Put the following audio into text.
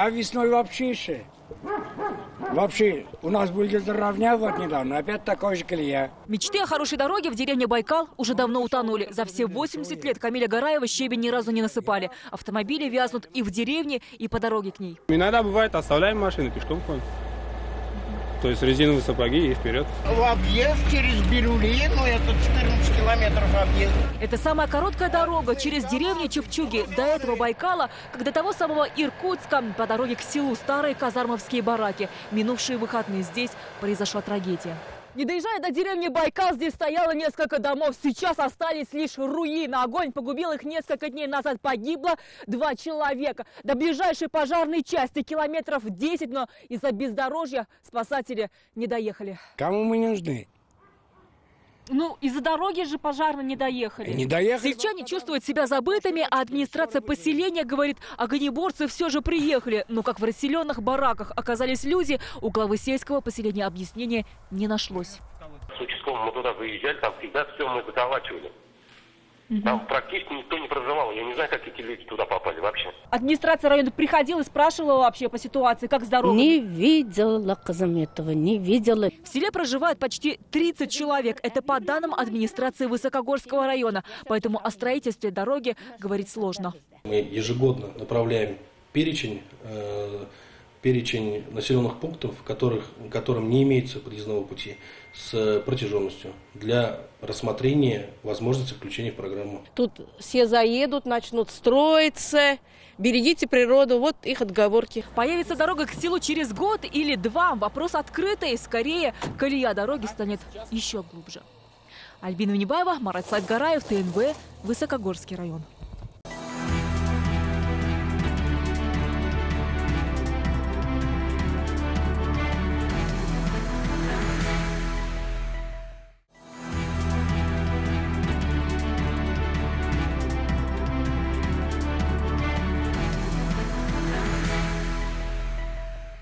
А весной вообще еще. Вообще, у нас были где-то равня вот недавно, опять такой же колея. Мечты о хорошей дороге в деревне Байкал уже давно утонули. За все 80 лет Камиля Гараева щебень ни разу не насыпали. Автомобили вязнут и в деревне, и по дороге к ней. Иногда бывает, оставляем машины, пешком ходим. То есть резиновые сапоги и вперед. Объезд через Бирюли, ну это 14 километров объезд. Это самая короткая дорога через деревню Чупчуги до этого Байкала, как до того самого Иркутска, по дороге к селу Старые Казармовские бараки. Минувшие выходные здесь произошла трагедия. Не доезжая до деревни Байкал, здесь стояло несколько домов. Сейчас остались лишь руины. Огонь погубил их несколько дней назад. Погибло 2 человека. До ближайшей пожарной части километров 10, но из-за бездорожья спасатели не доехали. Кому мы не нужны? Ну, из-за дороги же пожарно не доехали. Не доехали. Сельчане чувствуют себя забытыми, а администрация поселения говорит, огнеборцы все же приехали. Но как в расселенных бараках оказались люди, у главы сельского поселения объяснения не нашлось. С участковым мы туда выезжали, там всегда все мы заталачивали. Там практически никто не проживал. Я не знаю, как эти люди туда попали вообще. Администрация района приходила и спрашивала вообще по ситуации, как здорово. Не видела Казаметова, не видела. В селе проживает почти 30 человек. Это по данным администрации Высокогорского района. Поэтому о строительстве дороги говорить сложно. Мы ежегодно направляем перечень населенных пунктов, которым не имеется подъездного пути, с протяженностью для рассмотрения возможности включения в программу. Тут все заедут, начнут строиться, берегите природу, вот их отговорки. Появится дорога к селу через 1-2 год. Вопрос открытый, скорее колея дороги станет еще глубже. Альбина Небаева, Марат Садгараев, ТНВ, Высокогорский район.